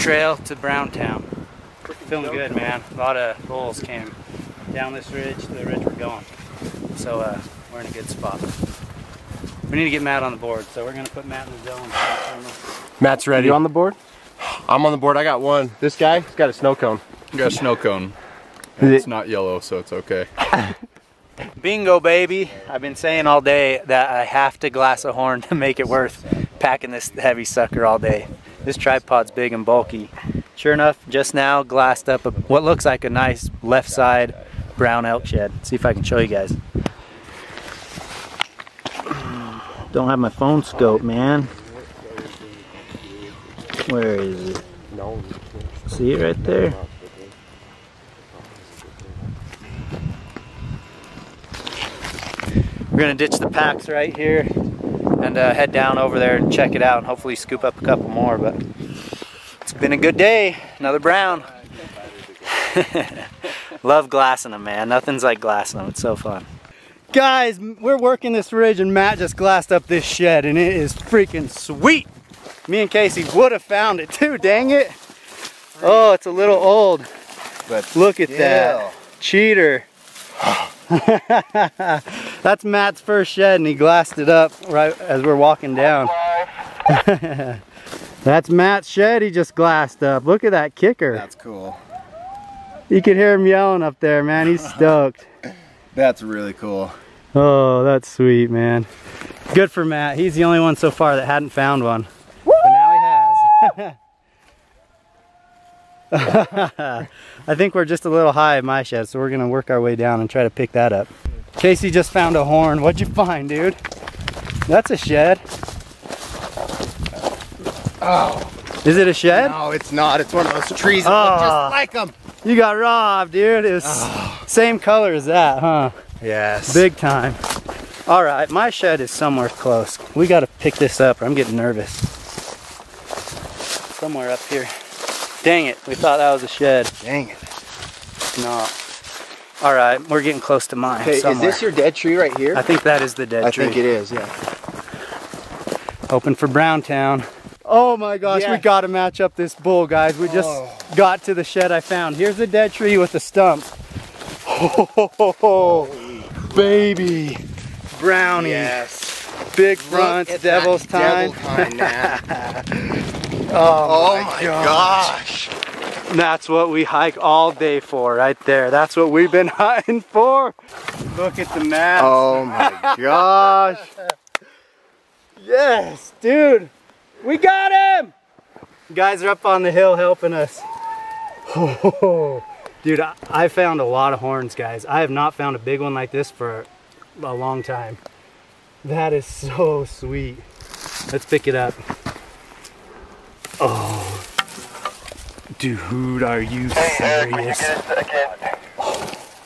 trail to Browntown. Feeling good, man. A lot of bulls came down this ridge to the ridge we're going. So we're in a good spot. We need to get Matt on the board, so we're going to put Matt in the zone. Matt's ready. You on the board? I'm on the board. I got one. This guy, he's got a snow cone. You got a snow cone. It's not yellow, so it's okay. Bingo, baby. I've been saying all day that I have to glass a horn to make it worth packing this heavy sucker all day. This tripod's big and bulky. Sure enough, just now glassed up a, what looks like a nice left side brown elk shed. See if I can show you guys. Don't have my phone scope, man. Where is it? See it right there? We're gonna ditch the packs right here and head down over there and check it out and hopefully scoop up a couple more, but it's been a good day. Another brown. Love glassing them, man. Nothing's like glassing them. It's so fun. Guys, we're working this ridge and Matt just glassed up this shed and it is freaking sweet. Me and Casey would have found it too, dang it. Oh, it's a little old, but look at that. Cheater. That's Matt's first shed and he glassed it up right as we're walking down. That's Matt's shed he just glassed up. Look at that kicker. That's cool. You could hear him yelling up there, man. He's stoked. That's really cool. Oh, that's sweet, man. Good for Matt. He's the only one so far that hadn't found one. Woo! But now he has. I think we're just a little high at my shed, so we're gonna work our way down and try to pick that up. Casey just found a horn. What'd you find, dude? That's a shed. Oh, is it a shed? No, it's not. It's one of those trees that look just like them. You got robbed, dude. It was same color as that, huh? Yes. Big time. All right, my shed is somewhere close. We gotta pick this up, or I'm getting nervous. Somewhere up here. Dang it, we thought that was a shed. Dang it. It's not. All right, we're getting close to mine. Okay, somewhere. Is this your dead tree right here? I think that is the dead tree. I think it is, yeah. Hoping for Browntown. Oh my gosh, yeah. We gotta match up this bull, guys. We just got to the shed I found. Here's the dead tree with the stump. Oh, baby. Brownies. Yes. Big fronts, devil's time. Oh my gosh. That's what we hike all day for right there. That's what we've been hunting for. Look at the map. Oh my gosh. Yes, dude. We got him. You guys are up on the hill helping us. Oh, dude, I found a lot of horns, guys. I have not found a big one like this for a long time. That is so sweet. Let's pick it up. Oh, dude, are you serious?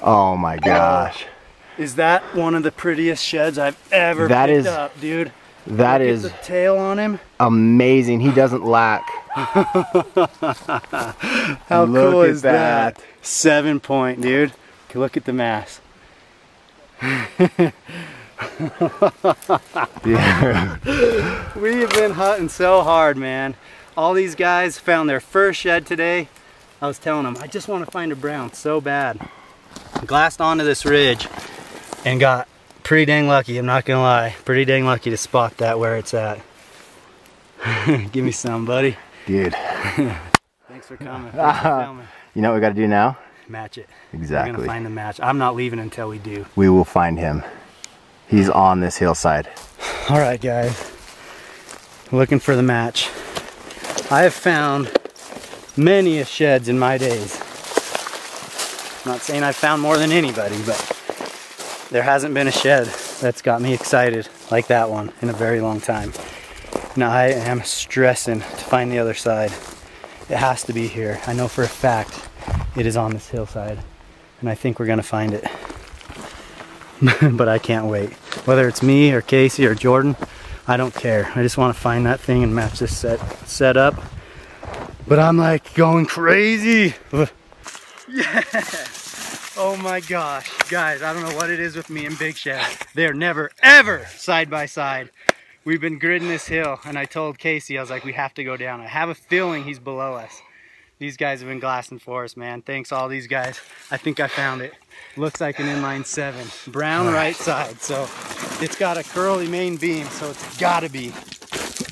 Oh my gosh. Is that one of the prettiest sheds I've ever picked up, dude? That is the tail on him. Amazing. He doesn't lack. How cool is that? 7 point, dude. Look at the mass. We've been hunting so hard, man. All these guys found their first shed today. I was telling them, I just want to find a brown so bad. Glassed onto this ridge and got pretty dang lucky, I'm not gonna lie. Pretty dang lucky to spot that where it's at. Give me some, buddy. Dude. Thanks for coming. Thanks for filming. You know what we gotta do now? Match it. Exactly. We're gonna find the match. I'm not leaving until we do. We will find him. He's on this hillside. All right, guys. Looking for the match. I have found many a sheds in my days. I'm not saying I've found more than anybody, but there hasn't been a shed that's got me excited like that one in a very long time. Now I am stressing to find the other side. It has to be here. I know for a fact it is on this hillside, and I think we're gonna find it. But I can't wait. Whether it's me or Casey or Jordan, I don't care. I just want to find that thing and match this set up. But I'm like going crazy. Yes. Oh my gosh. Guys, I don't know what it is with me and big sheds. They're never ever side by side. We've been gridding this hill, and I told Casey, I was like, we have to go down. I have a feeling he's below us. These guys have been glassing for us, man. Thanks, all these guys. I think I found it. Looks like an inline 7. Brown right side, so it's got a curly main beam, so it's gotta be.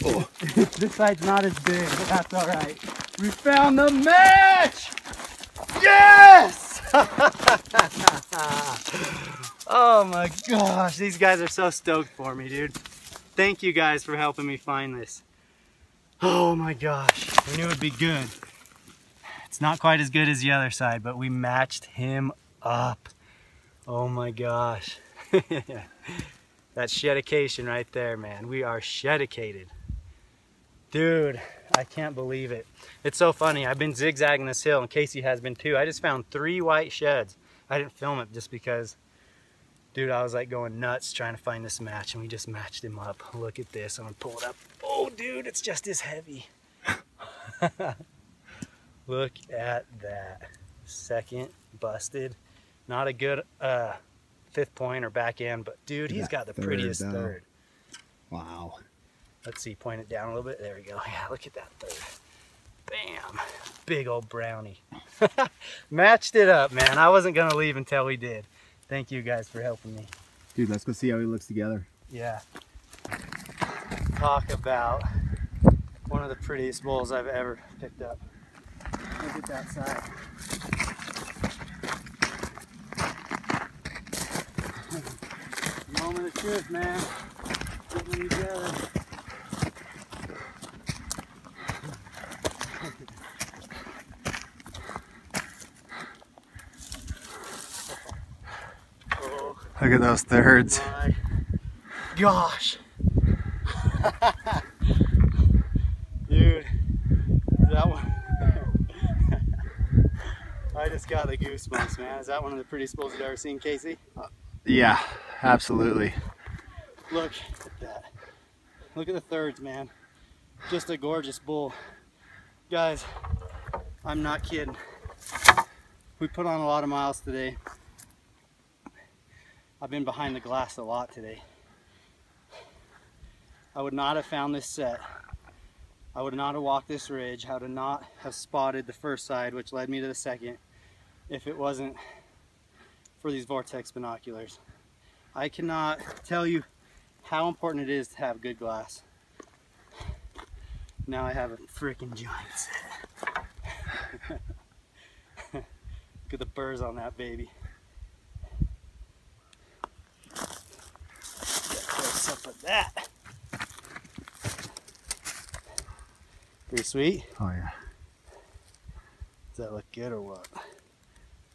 Oh. This side's not as big, but that's all right. We found the match! Yes! Oh my gosh, these guys are so stoked for me, dude. Thank you guys for helping me find this. Oh my gosh, I knew it would be good. It's not quite as good as the other side, but we matched him up. Oh my gosh. That's shedication right there, man. We are shedicated. Dude, I can't believe it. It's so funny. I've been zigzagging this hill, and Casey has been too. I just found 3 white sheds. I didn't film it just because, dude, I was like going nuts trying to find this match, and we just matched him up. Look at this. I'm gonna pull it up. Oh, dude, it's just as heavy. Look at that. Second busted. Not a good fifth point or back end, but dude, he's got the prettiest third. Wow. Let's see, point it down a little bit. There we go. Yeah, look at that third. Bam. Big old brownie. Matched it up, man. I wasn't going to leave until we did. Thank you guys for helping me. Dude, let's go see how he looks together. Yeah. Talk about one of the prettiest bulls I've ever picked up. Look at that side. Moment of truth, man. Getting them together. Look at those thirds. Oh my gosh. Dude, that one. I just got the goosebumps, man. Is that one of the prettiest bulls you've ever seen, Casey? Yeah, absolutely. Look at that. Look at the thirds, man. Just a gorgeous bull. Guys, I'm not kidding. We put on a lot of miles today. I've been behind the glass a lot today. I would not have found this set. I would not have walked this ridge. I would not have spotted the first side, which led me to the second, if it wasn't for these Vortex binoculars. I cannot tell you how important it is to have good glass. Now I have a freaking giant set. Look at the burrs on that baby. Get close up with that. Pretty sweet. Oh yeah. Does that look good or what?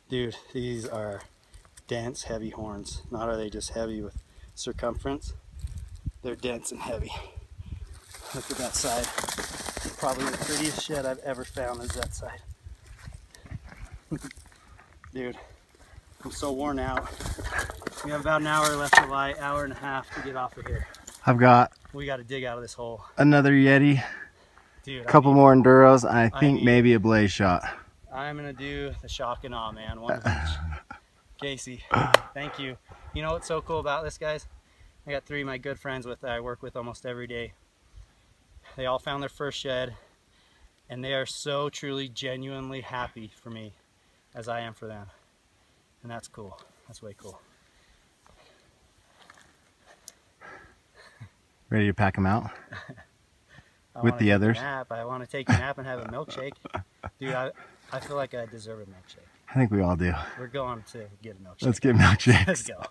Dude, these are dense, heavy horns. Not are they just heavy with circumference, they're dense and heavy. Look at that side. Probably the prettiest shed I've ever found is that side. Dude, I'm so worn out. We have about an hour left of light, hour and a half to get off of here. We gotta dig out of this hole. Another Yeti. Dude, couple more Enduros, and I think maybe a blaze shot. I'm gonna do the shock and awe, man. One of each. Casey, thank you. You know what's so cool about this, guys? I got 3 of my good friends that I work with almost every day. They all found their first shed, and they are so truly, genuinely happy for me as I am for them. And that's cool. That's way cool. Ready to pack them out? With the others. I want to take a nap and have a milkshake. Dude, I feel like I deserve a milkshake. I think we all do. We're going to get a milkshake. Let's get milkshakes. Let's go.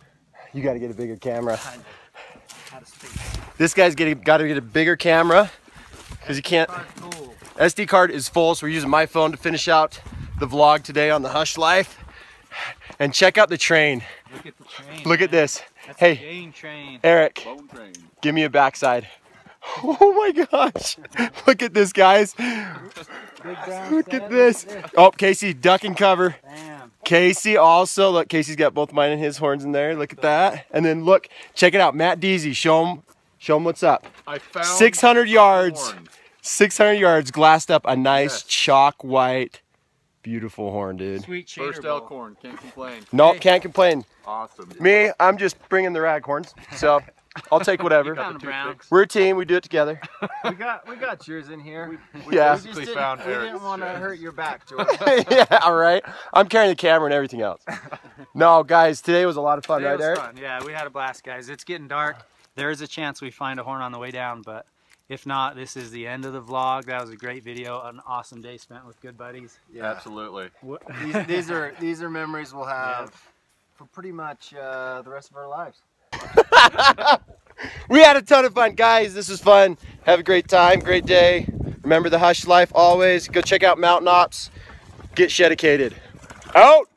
You got to get a bigger camera. I know how to speak. This guy's got to get a bigger camera because you can't. SD card is full, so we're using my phone to finish out the vlog today on the Hush Life. And check out the train. Look at the train. Look at this. That's a game train. Eric, bone train. Give me a backside. Oh my gosh, look at this, guys. Look at this. Oh, Casey, duck and cover. Casey also, look, Casey's got both mine and his horns in there. Look at that. And then look, check it out, Matt Deasy, show him what's up. I found 600 yards, 600 yards, glassed up a nice chalk white, beautiful horn, dude. Sweet cheater. First elk horn, can't complain. Nope, can't complain. Awesome. Me, I'm just bringing the rag horns, so. I'll take whatever. We're a team. We do it together. We got yours in here. We didn't want to hurt your back, George. Yeah, all right. I'm carrying the camera and everything else. No, guys, today was a lot of fun, right, Eric? Fun. Yeah, we had a blast, guys. It's getting dark. There is a chance we find a horn on the way down, but if not, this is the end of the vlog. That was a great video. An awesome day spent with good buddies. Yeah, absolutely. These are memories we'll have for pretty much the rest of our lives. We had a ton of fun, guys. This was fun. Have a great time, great day. Remember the Hush Life always. Go check out Mountain Ops. Get shedicated. Out.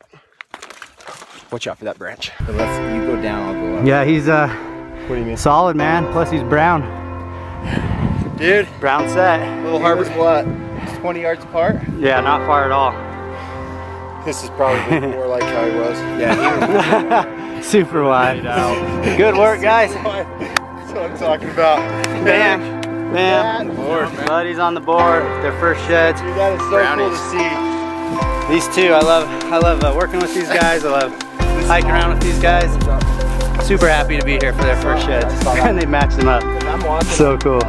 Watch out for that branch. Unless you go down, I'll go up. Yeah, he's what do you mean? Solid, man. Plus he's brown. Dude. Brown set. Little Harbor's what? 20 yards apart? Yeah, not far at all. This is probably more like how he was. Yeah. Super wide. Good work, guys. That's what I'm talking about. Bam. Bam. Buddies on the board. Their first sheds. Dude, that is so cool to see. These two, I love working with these guys. I love hiking around with these guys. Super happy to be here for their first sheds. And they matched them up. So cool.